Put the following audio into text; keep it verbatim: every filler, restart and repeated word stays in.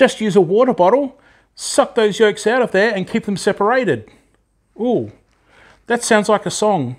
Just use a water bottle, suck those yolks out of there and keep them separated. Ooh, that sounds like a song.